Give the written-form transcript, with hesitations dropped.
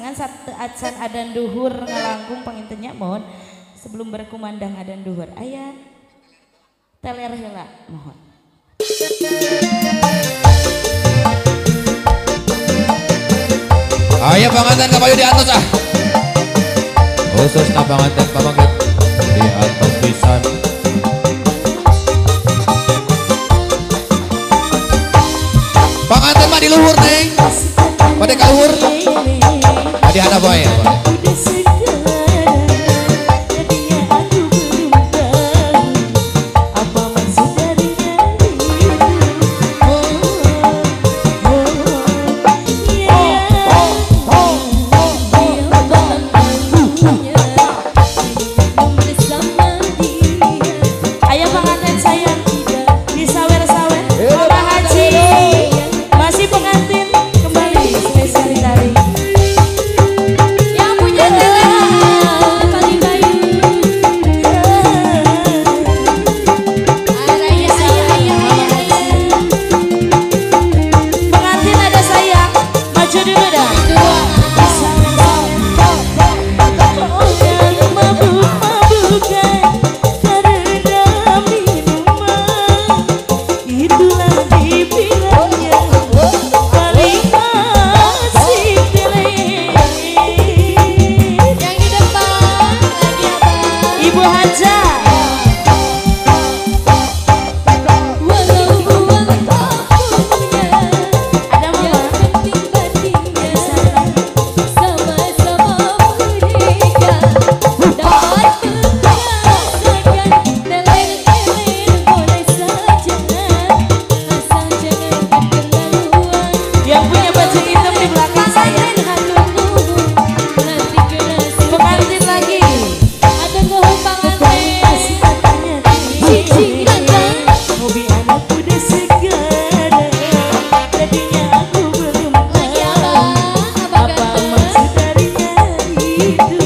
pasangan sabtu adzan adzan duhur ngelangkung pengintennya mohon sebelum berkumandang adzan duhur ayah teler hela mohon. Ayah panganten kapayu di atas ah. Khususnya panganten pamangkin di atas pisan. Panganten mah di luhur neng. Pada kaluhur. Adi hana boy. Itu